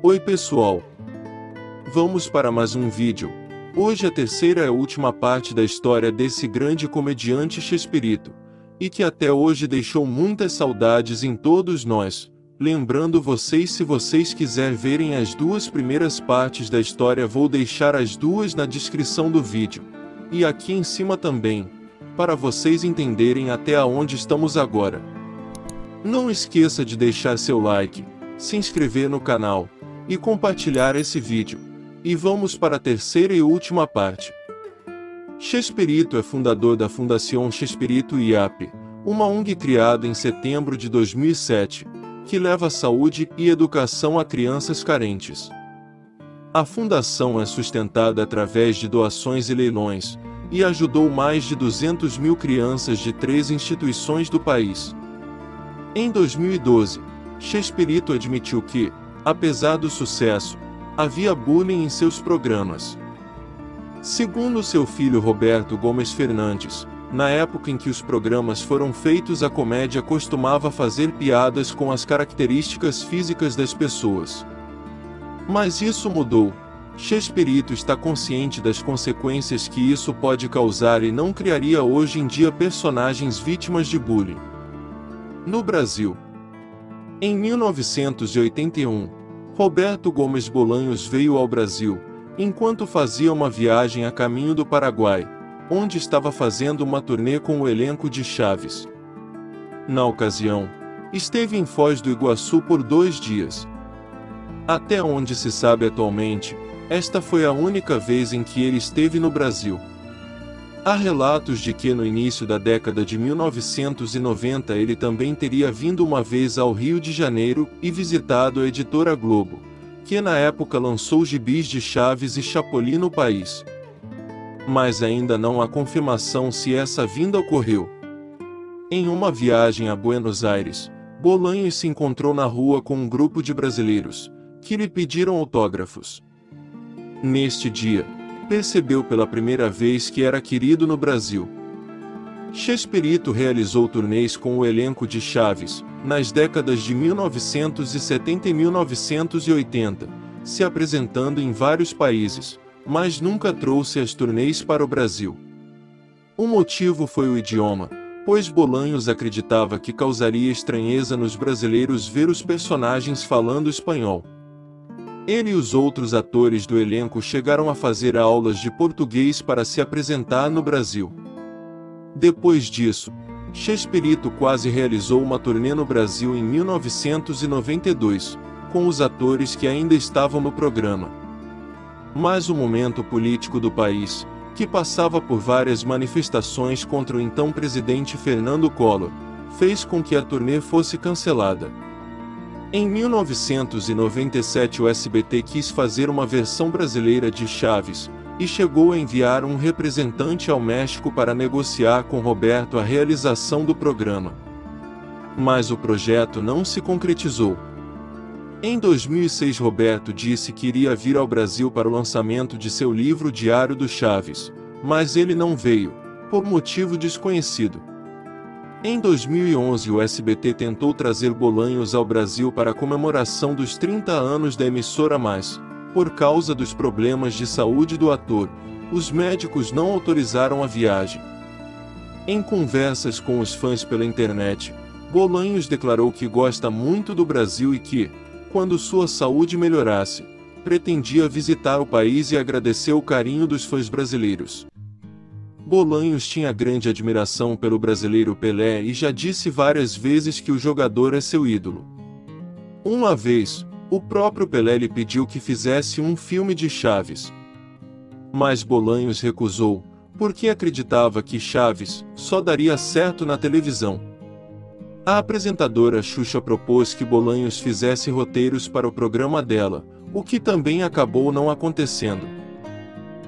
Oi pessoal! Vamos para mais um vídeo. Hoje a terceira e última parte da história desse grande comediante Chespirito, e que até hoje deixou muitas saudades em todos nós. Lembrando vocês, se vocês quiserem verem as duas primeiras partes da história, vou deixar as duas na descrição do vídeo, e aqui em cima também, para vocês entenderem até aonde estamos agora. Não esqueça de deixar seu like, se inscrever no canal, e compartilhar esse vídeo. E vamos para a terceira e última parte. Chespirito é fundador da Fundação Chespirito IAP, uma ONG criada em setembro de 2007, que leva saúde e educação a crianças carentes. A fundação é sustentada através de doações e leilões, e ajudou mais de 200 mil crianças de 3 instituições do país. Em 2012, Chespirito admitiu que, apesar do sucesso, havia bullying em seus programas. Segundo seu filho Roberto Gómez Fernández, na época em que os programas foram feitos, a comédia costumava fazer piadas com as características físicas das pessoas. Mas isso mudou. Chespirito está consciente das consequências que isso pode causar e não criaria hoje em dia personagens vítimas de bullying. No Brasil, em 1981, Roberto Gómez Bolaños veio ao Brasil, enquanto fazia uma viagem a caminho do Paraguai, onde estava fazendo uma turnê com o elenco de Chaves. Na ocasião, esteve em Foz do Iguaçu por 2 dias. Até onde se sabe atualmente, esta foi a única vez em que ele esteve no Brasil. Há relatos de que no início da década de 1990 ele também teria vindo uma vez ao Rio de Janeiro e visitado a editora Globo, que na época lançou gibis de Chaves e Chapolin no país. Mas ainda não há confirmação se essa vinda ocorreu. Em uma viagem a Buenos Aires, Bolaños se encontrou na rua com um grupo de brasileiros, que lhe pediram autógrafos. Neste dia, percebeu pela primeira vez que era querido no Brasil. Chespirito realizou turnês com o elenco de Chaves, nas décadas de 1970 e 1980, se apresentando em vários países, mas nunca trouxe as turnês para o Brasil. O motivo foi o idioma, pois Bolaños acreditava que causaria estranheza nos brasileiros ver os personagens falando espanhol. Ele e os outros atores do elenco chegaram a fazer aulas de português para se apresentar no Brasil. Depois disso, Chespirito quase realizou uma turnê no Brasil em 1992, com os atores que ainda estavam no programa. Mas o momento político do país, que passava por várias manifestações contra o então presidente Fernando Collor, fez com que a turnê fosse cancelada. Em 1997 o SBT quis fazer uma versão brasileira de Chaves, e chegou a enviar um representante ao México para negociar com Roberto a realização do programa. Mas o projeto não se concretizou. Em 2006 Roberto disse que iria vir ao Brasil para o lançamento de seu livro Diário do Chaves, mas ele não veio, por motivo desconhecido. Em 2011 o SBT tentou trazer Bolaños ao Brasil para a comemoração dos 30 anos da emissora, mas, por causa dos problemas de saúde do ator, os médicos não autorizaram a viagem. Em conversas com os fãs pela internet, Bolaños declarou que gosta muito do Brasil e que, quando sua saúde melhorasse, pretendia visitar o país e agradeceu o carinho dos fãs brasileiros. Bolaños tinha grande admiração pelo brasileiro Pelé e já disse várias vezes que o jogador é seu ídolo. Uma vez, o próprio Pelé lhe pediu que fizesse um filme de Chaves. Mas Bolaños recusou, porque acreditava que Chaves só daria certo na televisão. A apresentadora Xuxa propôs que Bolaños fizesse roteiros para o programa dela, o que também acabou não acontecendo.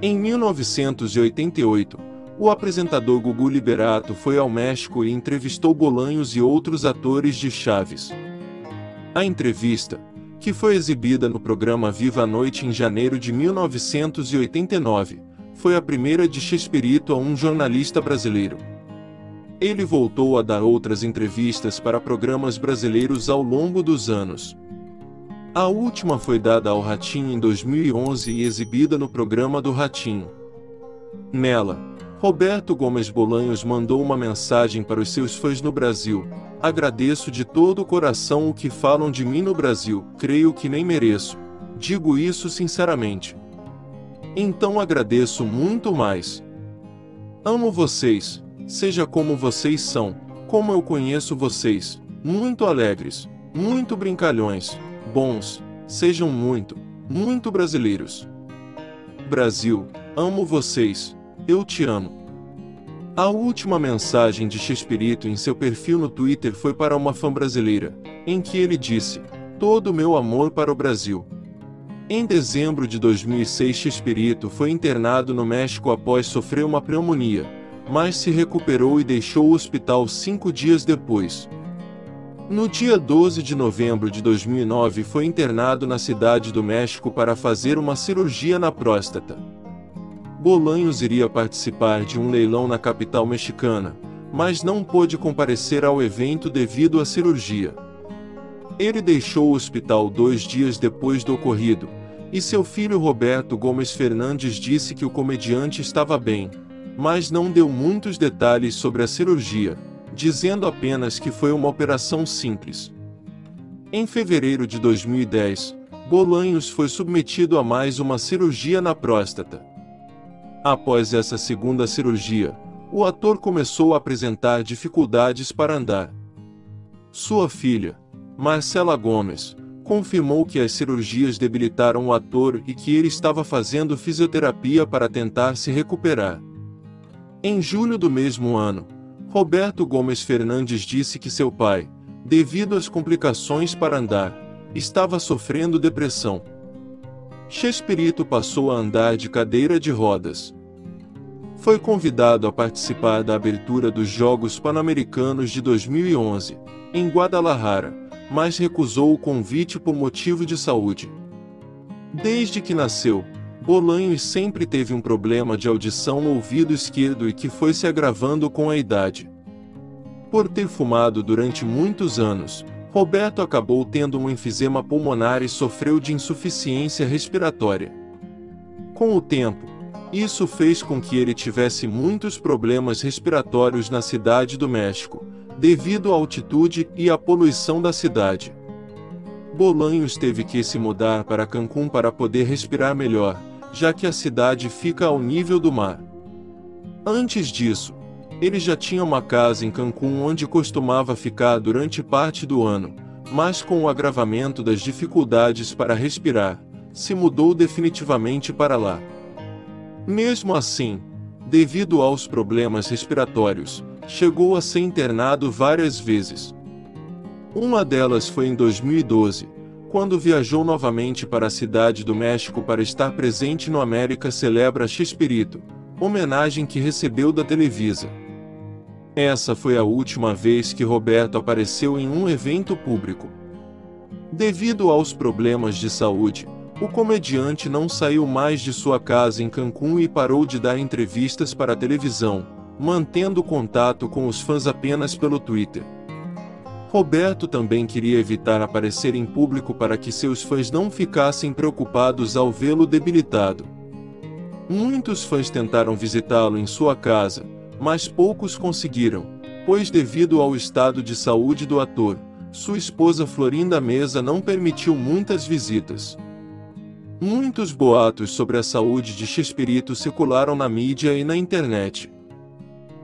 Em 1988, o apresentador Gugu Liberato foi ao México e entrevistou Bolaños e outros atores de Chaves. A entrevista, que foi exibida no programa Viva a Noite em janeiro de 1989, foi a primeira de Chespirito a um jornalista brasileiro. Ele voltou a dar outras entrevistas para programas brasileiros ao longo dos anos. A última foi dada ao Ratinho em 2011 e exibida no programa do Ratinho. Nela, Roberto Gómez Bolaños mandou uma mensagem para os seus fãs no Brasil: "Agradeço de todo o coração o que falam de mim no Brasil, creio que nem mereço, digo isso sinceramente. Então agradeço muito mais. Amo vocês, seja como vocês são, como eu conheço vocês, muito alegres, muito brincalhões, bons, sejam muito, muito brasileiros. Brasil, amo vocês, eu te amo." A última mensagem de Chespirito em seu perfil no Twitter foi para uma fã brasileira, em que ele disse: "Todo meu amor para o Brasil." Em dezembro de 2006, Chespirito foi internado no México após sofrer uma pneumonia, mas se recuperou e deixou o hospital 5 dias depois. No dia 12 de novembro de 2009 foi internado na cidade do México para fazer uma cirurgia na próstata. Bolaños iria participar de um leilão na capital mexicana, mas não pôde comparecer ao evento devido à cirurgia. Ele deixou o hospital 2 dias depois do ocorrido, e seu filho Roberto Gómez Fernández disse que o comediante estava bem, mas não deu muitos detalhes sobre a cirurgia, dizendo apenas que foi uma operação simples. Em fevereiro de 2010, Bolaños foi submetido a mais uma cirurgia na próstata. Após essa segunda cirurgia, o ator começou a apresentar dificuldades para andar. Sua filha, Marcela Gómez, confirmou que as cirurgias debilitaram o ator e que ele estava fazendo fisioterapia para tentar se recuperar. Em julho do mesmo ano, Roberto Gómez Fernández disse que seu pai, devido às complicações para andar, estava sofrendo depressão. Chespirito passou a andar de cadeira de rodas. Foi convidado a participar da abertura dos Jogos Pan-Americanos de 2011, em Guadalajara, mas recusou o convite por motivo de saúde. Desde que nasceu, Bolaños sempre teve um problema de audição no ouvido esquerdo e que foi se agravando com a idade. Por ter fumado durante muitos anos, Roberto acabou tendo um enfisema pulmonar e sofreu de insuficiência respiratória. Com o tempo, isso fez com que ele tivesse muitos problemas respiratórios na cidade do México, devido à altitude e à poluição da cidade. Bolaños teve que se mudar para Cancún para poder respirar melhor, já que a cidade fica ao nível do mar. Antes disso, ele já tinha uma casa em Cancún onde costumava ficar durante parte do ano, mas com o agravamento das dificuldades para respirar, se mudou definitivamente para lá. Mesmo assim, devido aos problemas respiratórios, chegou a ser internado várias vezes. Uma delas foi em 2012, quando viajou novamente para a cidade do México para estar presente no América Celebra Chespirito, homenagem que recebeu da Televisa. Essa foi a última vez que Roberto apareceu em um evento público. Devido aos problemas de saúde, o comediante não saiu mais de sua casa em Cancún e parou de dar entrevistas para a televisão, mantendo contato com os fãs apenas pelo Twitter. Roberto também queria evitar aparecer em público para que seus fãs não ficassem preocupados ao vê-lo debilitado. Muitos fãs tentaram visitá-lo em sua casa, mas poucos conseguiram, pois devido ao estado de saúde do ator, sua esposa Florinda Meza não permitiu muitas visitas. Muitos boatos sobre a saúde de Chespirito circularam na mídia e na internet.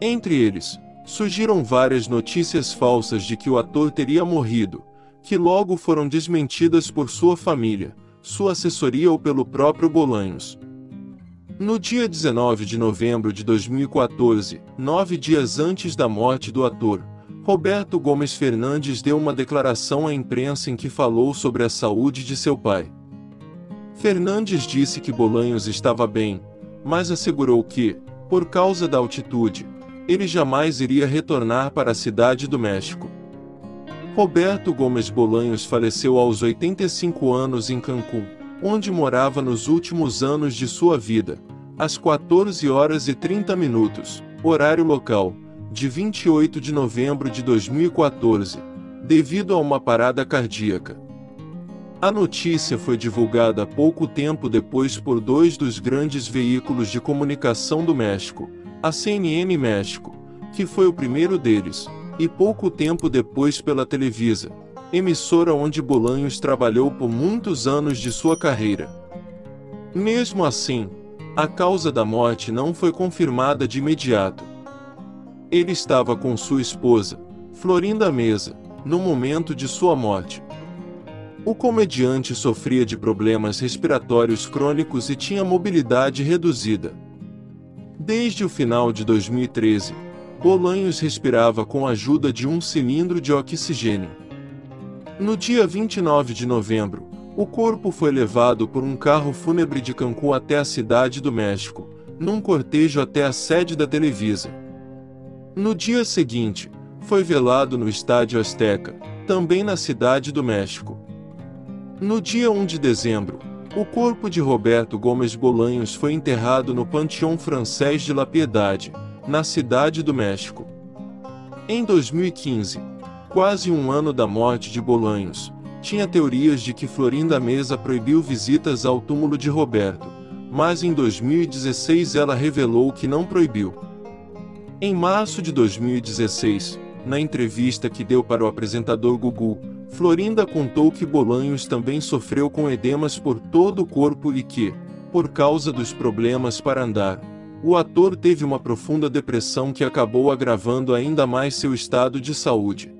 Entre eles, surgiram várias notícias falsas de que o ator teria morrido, que logo foram desmentidas por sua família, sua assessoria ou pelo próprio Bolaños. No dia 19 de novembro de 2014, 9 dias antes da morte do ator, Roberto Gómez Fernández deu uma declaração à imprensa em que falou sobre a saúde de seu pai. Fernández disse que Bolaños estava bem, mas assegurou que, por causa da altitude, ele jamais iria retornar para a cidade do México. Roberto Gómez Bolaños faleceu aos 85 anos em Cancún, onde morava nos últimos anos de sua vida, às 14h30, horário local, de 28 de novembro de 2014, devido a uma parada cardíaca. A notícia foi divulgada pouco tempo depois por dois dos grandes veículos de comunicação do México, a CNN México, que foi o primeiro deles, e pouco tempo depois pela Televisa, emissora onde Bolaños trabalhou por muitos anos de sua carreira. Mesmo assim, a causa da morte não foi confirmada de imediato. Ele estava com sua esposa, Florinda Meza, no momento de sua morte. O comediante sofria de problemas respiratórios crônicos e tinha mobilidade reduzida. Desde o final de 2013, Bolaños respirava com a ajuda de um cilindro de oxigênio. No dia 29 de novembro, o corpo foi levado por um carro fúnebre de Cancún até a Cidade do México, num cortejo até a sede da Televisa. No dia seguinte, foi velado no Estádio Azteca, também na Cidade do México. No dia 1 de dezembro, o corpo de Roberto Gómez Bolaños foi enterrado no Panteão Francês de La Piedade, na Cidade do México. Em 2015, quase um ano da morte de Bolaños, tinha teorias de que Florinda Meza proibiu visitas ao túmulo de Roberto, mas em 2016 ela revelou que não proibiu. Em março de 2016, na entrevista que deu para o apresentador Gugu, Florinda contou que Bolaños também sofreu com edemas por todo o corpo e que, por causa dos problemas para andar, o ator teve uma profunda depressão que acabou agravando ainda mais seu estado de saúde.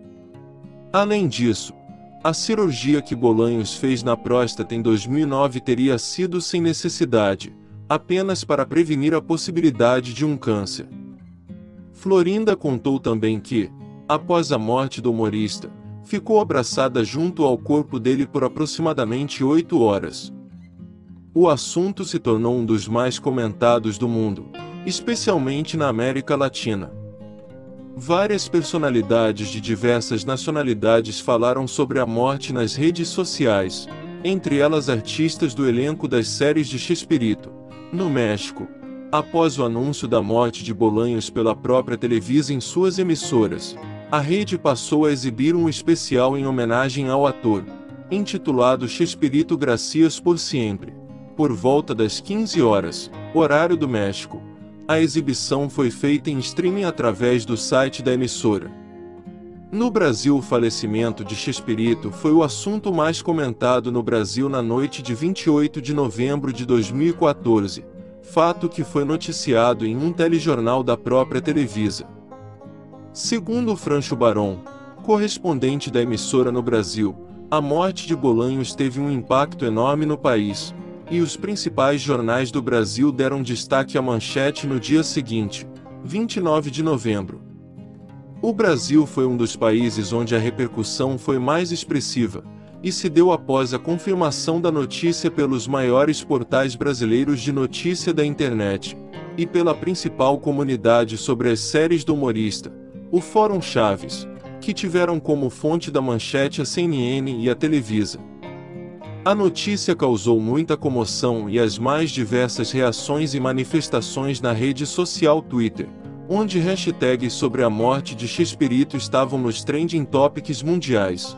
Além disso, a cirurgia que Bolaños fez na próstata em 2009 teria sido sem necessidade, apenas para prevenir a possibilidade de um câncer. Florinda contou também que, após a morte do humorista, ficou abraçada junto ao corpo dele por aproximadamente 8 horas. O assunto se tornou um dos mais comentados do mundo, especialmente na América Latina. Várias personalidades de diversas nacionalidades falaram sobre a morte nas redes sociais, entre elas artistas do elenco das séries de Chespirito. No México, após o anúncio da morte de Bolaños pela própria Televisa em suas emissoras, a rede passou a exibir um especial em homenagem ao ator, intitulado Chespirito Gracias por Sempre. Por volta das 15 horas, horário do México, a exibição foi feita em streaming através do site da emissora. No Brasil, o falecimento de Chespirito foi o assunto mais comentado no Brasil na noite de 28 de novembro de 2014, fato que foi noticiado em um telejornal da própria Televisa. Segundo Franco Barón, correspondente da emissora no Brasil, a morte de Bolaños teve um impacto enorme no país, e os principais jornais do Brasil deram destaque à manchete no dia seguinte, 29 de novembro. O Brasil foi um dos países onde a repercussão foi mais expressiva, e se deu após a confirmação da notícia pelos maiores portais brasileiros de notícia da internet, e pela principal comunidade sobre as séries do humorista, o Fórum Chaves, que tiveram como fonte da manchete a CNN e a Televisa. A notícia causou muita comoção e as mais diversas reações e manifestações na rede social Twitter, onde hashtags sobre a morte de Chespirito estavam nos trending topics mundiais.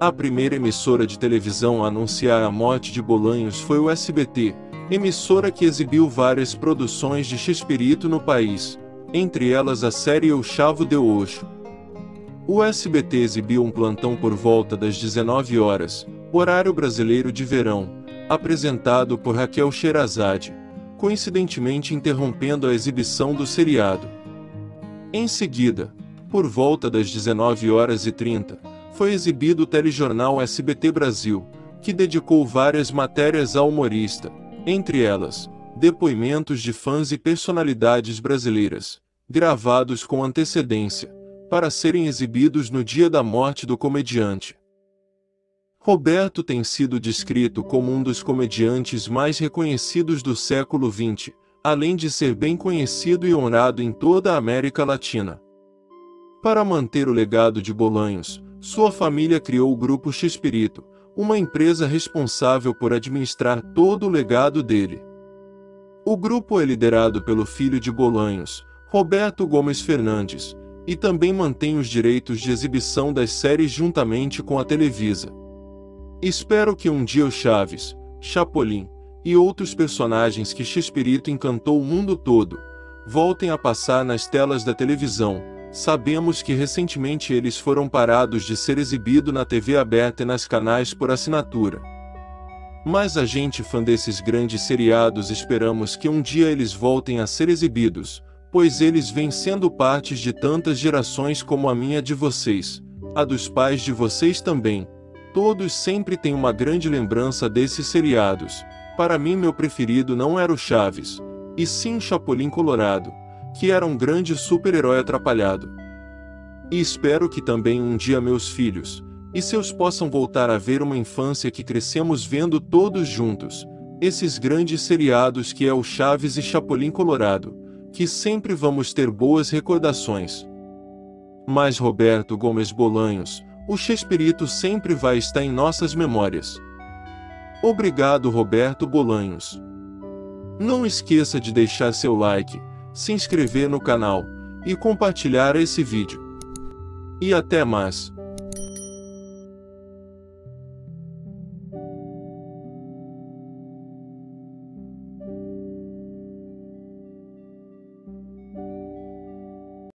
A primeira emissora de televisão a anunciar a morte de Bolaños foi o SBT, emissora que exibiu várias produções de Chespirito no país, entre elas a série O Chavo do Oito. O SBT exibiu um plantão por volta das 19 horas, horário brasileiro de verão, apresentado por Raquel Sherazade, coincidentemente interrompendo a exibição do seriado. Em seguida, por volta das 19h30, foi exibido o telejornal SBT Brasil, que dedicou várias matérias ao humorista, entre elas, depoimentos de fãs e personalidades brasileiras, gravados com antecedência, para serem exibidos no dia da morte do comediante. Roberto tem sido descrito como um dos comediantes mais reconhecidos do século XX, além de ser bem conhecido e honrado em toda a América Latina. Para manter o legado de Bolaños, sua família criou o Grupo Chespirito, uma empresa responsável por administrar todo o legado dele. O grupo é liderado pelo filho de Bolaños, Roberto Gómez Fernández, e também mantém os direitos de exibição das séries juntamente com a Televisa. Espero que um dia o Chaves, Chapolin e outros personagens que Chespirito encantou o mundo todo, voltem a passar nas telas da televisão. Sabemos que recentemente eles foram parados de ser exibido na TV aberta e nas canais por assinatura. Mas a gente, fã desses grandes seriados, esperamos que um dia eles voltem a ser exibidos, pois eles vêm sendo partes de tantas gerações como a minha, de vocês, a dos pais de vocês também. Todos sempre têm uma grande lembrança desses seriados. Para mim, meu preferido não era o Chaves, e sim Chapolin Colorado, que era um grande super-herói atrapalhado. E espero que também um dia meus filhos e seus possam voltar a ver uma infância que crescemos vendo todos juntos, esses grandes seriados que é o Chaves e Chapolin Colorado, que sempre vamos ter boas recordações. Mas Roberto Gómez Bolaños, o Chespirito, sempre vai estar em nossas memórias. Obrigado, Roberto Bolaños. Não esqueça de deixar seu like, se inscrever no canal e compartilhar esse vídeo. E até mais!